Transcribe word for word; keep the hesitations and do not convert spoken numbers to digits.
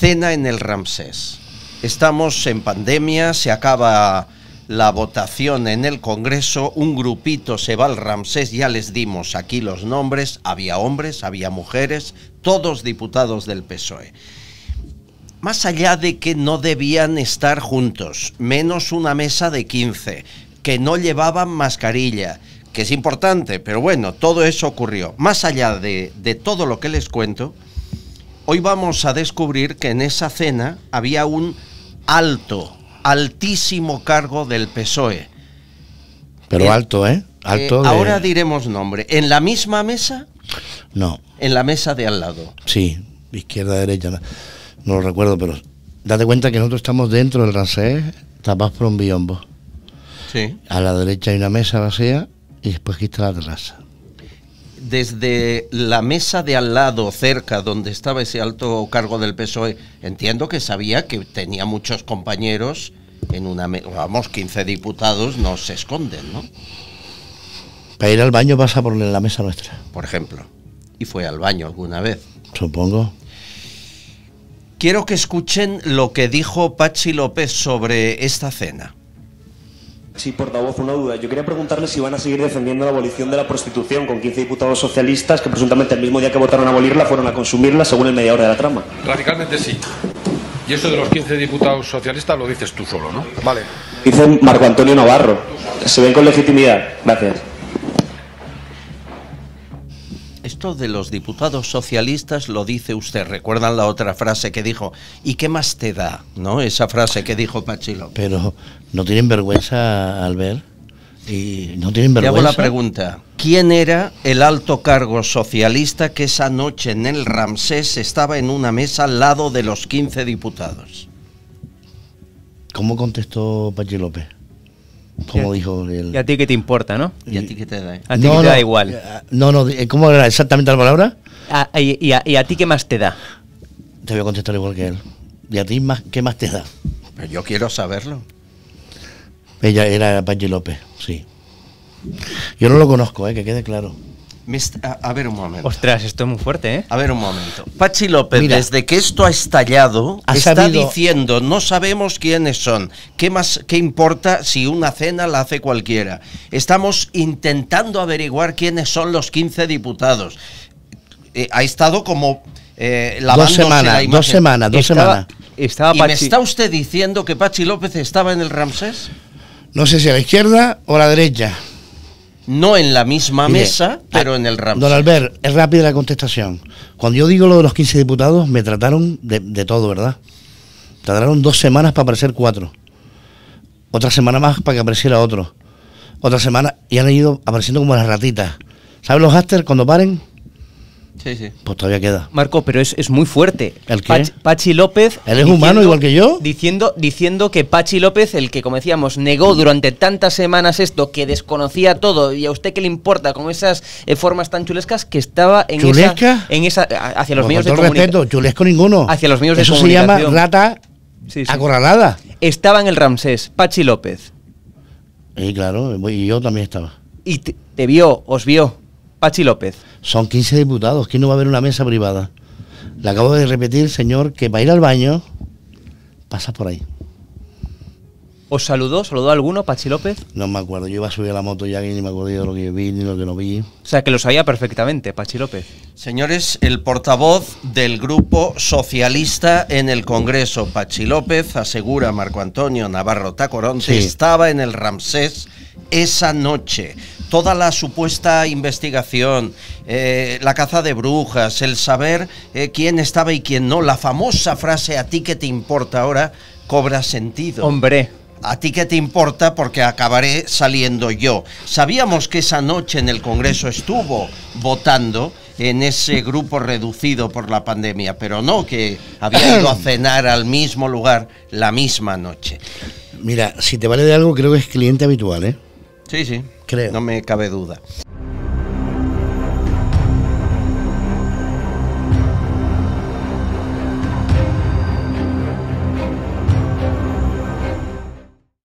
cena en el Ramsés. Estamos en pandemia, se acaba la votación en el Congreso, un grupito se va al Ramsés, ya les dimos aquí los nombres, había hombres, había mujeres, todos diputados del P S O E. Más allá de que no debían estar juntos, menos una mesa de quince, que no llevaban mascarilla, que es importante, pero bueno, todo eso ocurrió. Más allá de, de todo lo que les cuento, hoy vamos a descubrir que en esa cena había un alto, altísimo cargo del P S O E. Pero eh, alto, ¿eh? Alto eh de... Ahora diremos nombre. ¿En la misma mesa? No. ¿En la mesa de al lado? Sí, izquierda, derecha... No lo recuerdo, pero date cuenta que nosotros estamos dentro del Ramsés, tapados por un biombo. Sí. A la derecha hay una mesa vacía y después aquí está la terraza. Desde la mesa de al lado, cerca, donde estaba ese alto cargo del P S O E, entiendo que sabía que tenía muchos compañeros en una mesa. Vamos, quince diputados no se esconden, ¿no? Para ir al baño pasa por la mesa nuestra. Por ejemplo. ¿Y fue al baño alguna vez? Supongo. Quiero que escuchen lo que dijo Patxi López sobre esta cena. Sí, portavoz, una duda. Yo quería preguntarle si van a seguir defendiendo la abolición de la prostitución con quince diputados socialistas que presuntamente el mismo día que votaron a abolirla fueron a consumirla según el mediador de la trama. Radicalmente sí. Y eso de los quince diputados socialistas lo dices tú solo, ¿no? Vale. Dice Marco Antonio Navarro. Se ven con legitimidad. Gracias. Esto de los diputados socialistas lo dice usted. ¿Recuerdan la otra frase que dijo? ¿Y qué más te da? ¿No? Esa frase que dijo Patxi López. Pero no tienen vergüenza, Albert. Y no tienen vergüenza. Te hago la pregunta. ¿Quién era el alto cargo socialista que esa noche en el Ramsés estaba en una mesa al lado de los quince diputados? ¿Cómo contestó Patxi López? Como dijo el... ¿Y a ti qué te importa, no? ¿Y a ti qué te da? A ti no, qué te no, da igual. No, no, ¿cómo era exactamente la palabra? A, y, y, a, ¿Y a ti qué más te da? Te voy a contestar igual que él. ¿Y a ti más, qué más te da? Pero yo quiero saberlo. Ella era Patxi López, sí. Yo no lo conozco, eh, que quede claro. Me está, a, a ver un momento. Ostras, esto es muy fuerte, ¿eh? A ver un momento. Patxi López, mira, desde que esto ha estallado, ha está sabido... diciendo, no sabemos quiénes son. ¿Qué más, qué importa si una cena la hace cualquiera? Estamos intentando averiguar quiénes son los quince diputados. Eh, ha estado como eh, lavándose dos semanas, la imagen. Dos semanas, dos estaba, semanas. Estaba Patxi... ¿Y me está usted diciendo que Patxi López estaba en el Ramsés? No sé si a la izquierda o a la derecha. No en la misma mesa, pero en el Ramsés. Don Albert, es rápida la contestación. Cuando yo digo lo de los quince diputados, me trataron de, de todo, ¿verdad? Trataron dos semanas para aparecer cuatro. Otra semana más para que apareciera otro. Otra semana, y han ido apareciendo como las ratitas. ¿Saben los hashtags cuando paren? Sí, sí. Pues todavía queda. Marco, pero es, es muy fuerte. ¿El qué? Patxi López... ¿Él es diciendo, humano igual que yo? Diciendo, diciendo que Patxi López, el que, como decíamos, negó durante tantas semanas esto, que desconocía todo, y a usted qué le importa con esas eh, formas tan chulescas, que estaba en ¿Chulesca? Esa... en esa hacia los medios de comunicación. Chulesco ninguno. Hacia los medios de comunicación. Eso se llama rata sí, sí. acorralada. Estaba en el Ramsés, Patxi López. Y claro, y yo también estaba. Y te, te vio, os vio. Patxi López. Son quince diputados, ¿quién no va a haber una mesa privada? Le acabo de repetir, señor, que para ir al baño pasas por ahí. ¿Os saludó? ¿Saludó alguno, Patxi López? No me acuerdo, yo iba a subir a la moto ya y ni me acuerdo de lo que vi, ni lo que no vi. O sea, que lo sabía perfectamente, Patxi López. Señores, el portavoz del Grupo Socialista en el Congreso, Patxi López, asegura Marco Antonio Navarro Tacoronte, sí. estaba en el Ramsés esa noche. Toda la supuesta investigación, eh, la caza de brujas, el saber eh, quién estaba y quién no, la famosa frase "a ti que te importa" ahora cobra sentido. Hombre, a ti que te importa porque acabaré saliendo yo. Sabíamos que esa noche en el Congreso estuvo votando en ese grupo reducido por la pandemia, pero no que había ido a cenar al mismo lugar la misma noche. Mira, si te vale de algo, creo que es cliente habitual, ¿eh? Sí, sí. Creo. No me cabe duda.